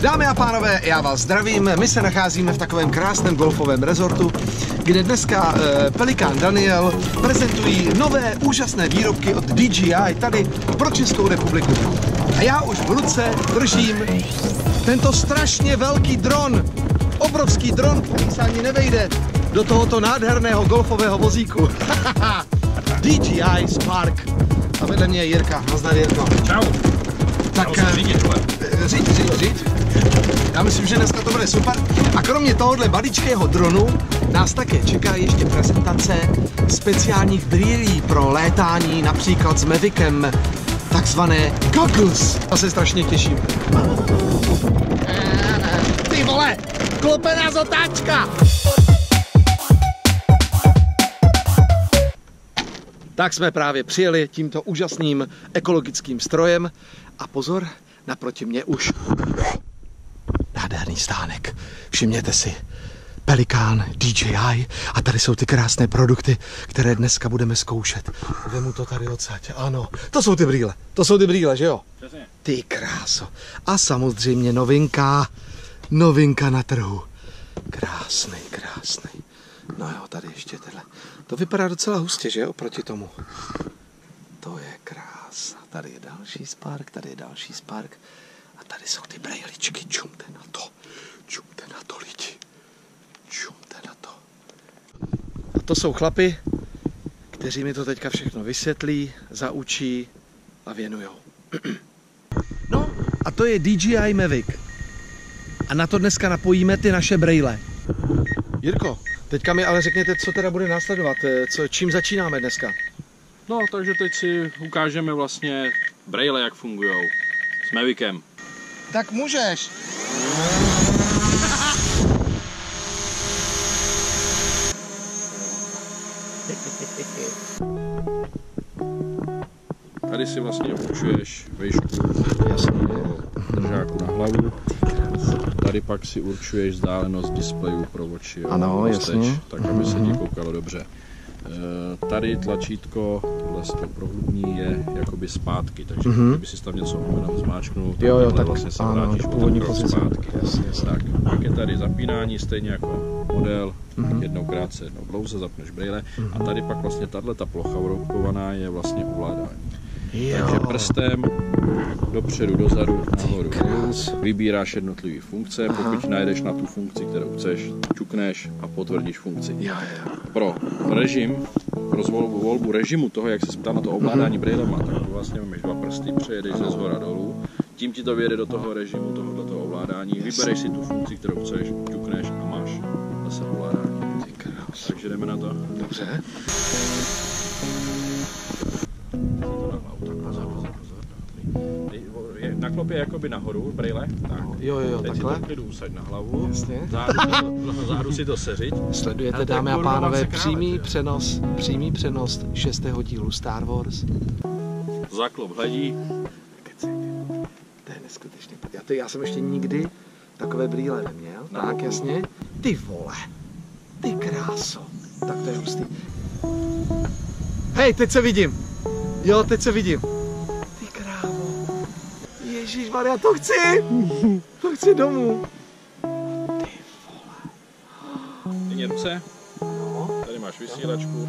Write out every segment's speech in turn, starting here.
Dámy a pánové, já vás zdravím, my se nacházíme v takovém krásném golfovém rezortu, kde dneska Pelikán Daniel prezentují nové úžasné výrobky od DJI tady pro Českou republiku. A já už v ruce držím tento strašně velký dron, obrovský dron, který se ani nevejde do tohoto nádherného golfového vozíku. DJI Spark. A vedle mě je Jirka. Nazdar, Jirko. Čau. Tak říct. Já myslím, že dneska to bude super. A kromě tohohle maličkého dronu nás také čeká ještě prezentace speciálních brýlí pro létání, například s Mavicem, takzvané Goggles. To se strašně těším. Ty vole, klopená zotáčka! Tak jsme právě přijeli tímto úžasným ekologickým strojem a pozor, naproti mě už nádherný stánek. Všimněte si, Pelikán, DJI a tady jsou ty krásné produkty, které dneska budeme zkoušet. Vemu to tady odsaď, ano. To jsou ty brýle, že jo? Ty kráso. A samozřejmě novinka na trhu. Krásný. No jo, tady ještě tenhle. To vypadá docela hustě, že jo, oproti tomu. To je krásná. Tady je další Spark, a tady jsou ty brejličky. Čumte na to, lidi. Čumte na to. A to jsou chlapi, kteří mi to teďka všechno vysvětlí, zaučí a věnujou. No a to je DJI Mavic. A na to dneska napojíme ty naše brejle. Jirko, teďka mi ale řekněte, co teda bude následovat, čím začínáme dneska? No, takže teď si ukážeme vlastně brejle, jak fungujou s Mavicem. Tak můžeš! Tady si vlastně určuješ výšku držáku na hlavu. Tady pak si určuješ vzdálenost displeju pro oči, ano, jasně, tak aby se ti koukalo dobře. Tady tlačítko vlastně pro hlubní je jakoby zpátky, takže kdyby si tam něco zmáčknul, tak vlastně se vrátíš původní pozici zpátky. Jasně. Tak, pak je tady zapínání, stejně jako model, jednou krátce, jednou dlouze, zapneš brýle a tady pak vlastně tato plocha vroubkovaná je vlastně ovládání. Takže prstem dopředu, dozadu, nahoru, vybíráš jednotlivé funkce, pokud najdeš na tu funkci, kterou chceš, čukneš a potvrdíš funkci. Pro režim, pro volbu režimu toho, jak se ptá na to ovládání brýlema, tak tu vlastně máš dva prsty, přejedeš ze zhora dolů, tím ti to vyjede do toho režimu, tohoto ovládání, vybereš si tu funkci, kterou chceš, čukneš a máš zase ovládání. Takže jdeme na to. Dobře. Na klop je jakoby nahoru, brýle, tak. Jo, teď takhle. Teď si to klidu usaď na hlavu, jasně. Zádu si to seřiď. Sledujete, dámy a pánové, přímý přenos 6. dílu Star Wars. Zaklop hledí. To je neskutečně. Já jsem ještě nikdy takové brýle neměl, no. Tak jasně. Ty vole, ty kráso, tak to je hustý. Hej, teď se vidím. Jo, teď se vidím. Ty krávo. Ježíšmarja, to chci! To chci domů. Ty vole. Nyní ruce. No. Tady máš vysílačku.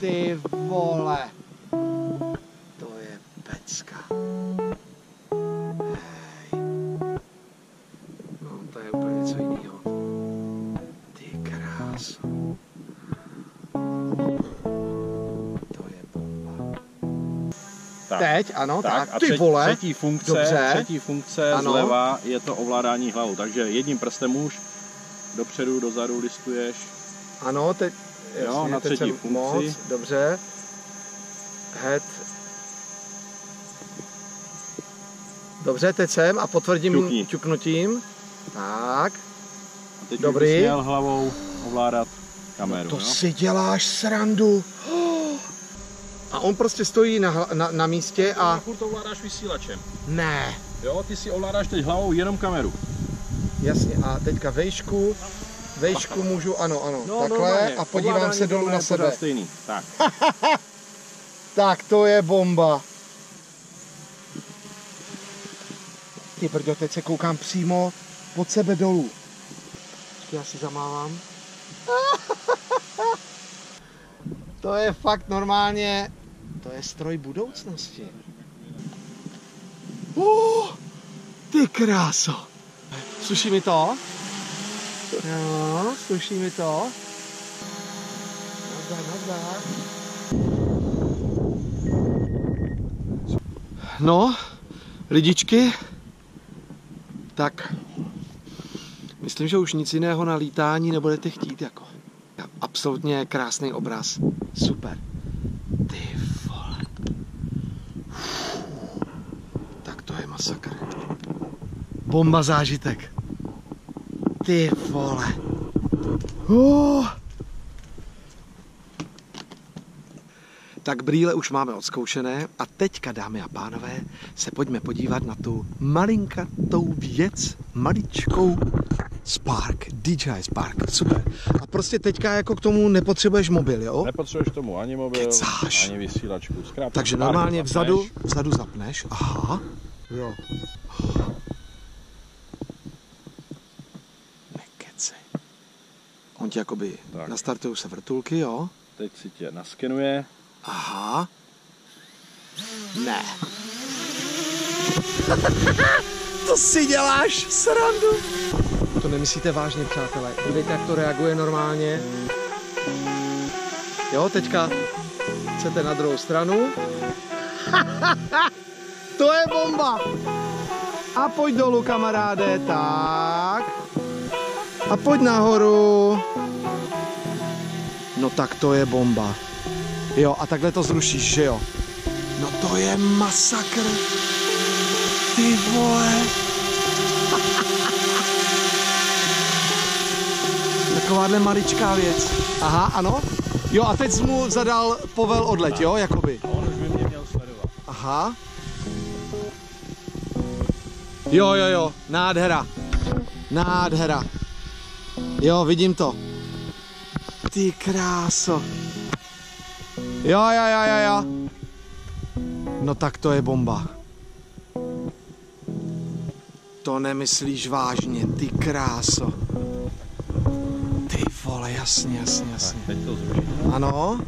Ty vole. To je pecka. Hej. No, to je úplně něco jiného. Ty kráso. Tak, teď, ano, tak. Ty vole. Třetí funkce ano. Zleva je to ovládání hlavou, takže jedním prstem už dopředu, dozadu listuješ. Ano, teď, jasně, jo, na třetí funkci. Moc, dobře. Head. Dobře, teď jsem a potvrdím ťuknutím. Tak. A teď dobrý. Už bys měl hlavou ovládat kameru. No to si děláš srandu. A on prostě stojí na místě a... Furt ovládáš vysílačem. Ne. Jo, ty si ovládáš teď hlavou jenom kameru. Jasně, a teďka vejšku můžu, ano, no, takhle a podívám se dolů na sebe. Stejný. Tak. Tak to je bomba. Ty brďo, teď se koukám přímo pod sebe dolů. Já si zamávám. To je fakt normálně, to je stroj budoucnosti. Ty kráso. Sluší mi to? Jo, sluší mi to. Nazdar, nazdar. No, lidičky, tak myslím, že už nic jiného na lítání nebudete chtít jako. Absolutně krásný obraz, super. Ty vole. Tak to je masakr. Bomba zážitek. Ty vole. Tak brýle už máme odzkoušené a teďka, dámy a pánové, se pojďme podívat na tu malinkatou věc, maličkou Spark, DJI Spark, super. A prostě teďka jako k tomu nepotřebuješ mobil, jo? Nepotřebuješ tomu ani mobil, kecáš, ani vysílačku. Zkrátka, takže normálně vzadu zapneš, aha. Jo. Nekecej. On ti jakoby, nastartují se vrtulky, jo? Teď si tě naskenuje. Aha. Ne. To si děláš srandu. To nemyslíte vážně, přátelé. Vidíte, jak to reaguje normálně. Jo, teďka chcete na druhou stranu. To je bomba. A pojď dolů, kamaráde. Tak. A pojď nahoru. No tak to je bomba. Jo, a takhle to zrušíš, že jo? No to je masakr. Ty vole. Takováhle maličká věc. Aha, ano. Jo, a teď jsi mu zadal povel odleť, jo, jakoby. On už by mě měl sledovat. Aha. Jo, jo, jo, nádhera. Nádhera. Jo, vidím to. Ty kráso. Jo, jo, jo, jo, jo. No tak to je bomba. To nemyslíš vážně, ty kráso. Ty vole, jasně, jasně, jasně. Ano.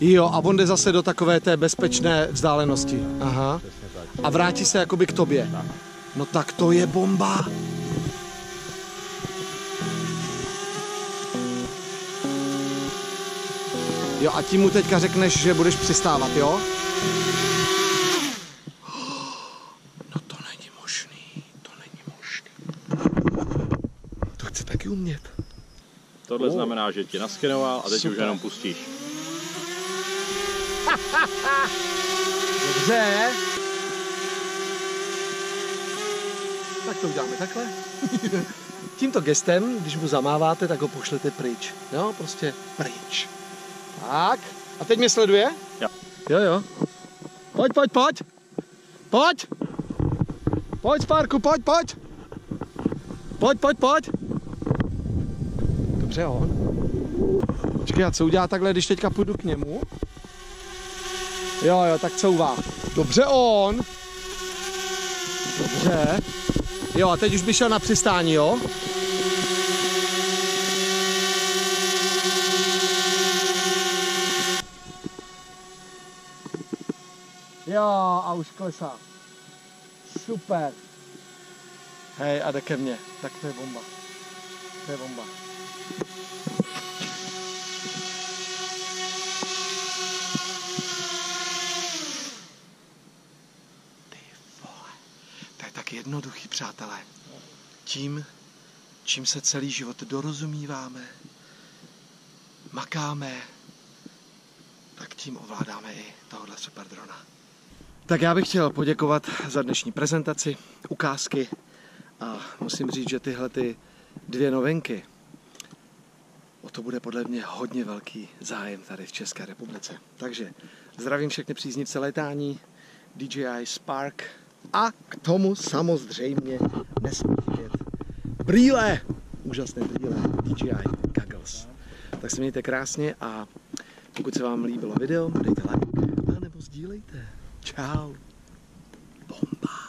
Jo, a on jde zase do takové té bezpečné vzdálenosti. Aha. A vrátí se jakoby k tobě. No tak to je bomba. Jo, a tím mu teďka řekneš, že budeš přistávat, jo? No to není možný, to není možný. To chce taky umět. Tohle znamená, že tě naskenoval a teď super. Už jenom pustíš. Dobře. Tak to uděláme takhle. Tímto gestem, když mu zamáváte, tak ho pošlete pryč. Jo, prostě pryč. Tak, a teď mě sleduje? Jo. Jo, jo. Pojď, pojď, pojď. Pojď. Pojď, Sparku, pojď, pojď. Pojď, pojď, pojď. Dobře, on. Počkej, a co udělá takhle, když teďka půjdu k němu? Jo, jo, tak couvá. Dobře, on. Dobře. Jo, a teď už by šel na přistání, jo? Jo, a už klesá. Super. Hej, a jde ke mně. Tak to je bomba. To je bomba. Ty vole. To je tak jednoduchý, přátelé. Tím, čím se celý život dorozumíváme, makáme, tak tím ovládáme i tohohle super drona. Tak já bych chtěl poděkovat za dnešní prezentaci, ukázky a musím říct, že tyhle ty dvě novinky, o to bude podle mě hodně velký zájem tady v České republice. Takže zdravím všechny příznivce létání, DJI Spark a k tomu samozřejmě nesmím chybět brýle, úžasné brýle DJI Goggles. Tak se mějte krásně a pokud se vám líbilo video, dejte like a nebo sdílejte. Ciao. bomba.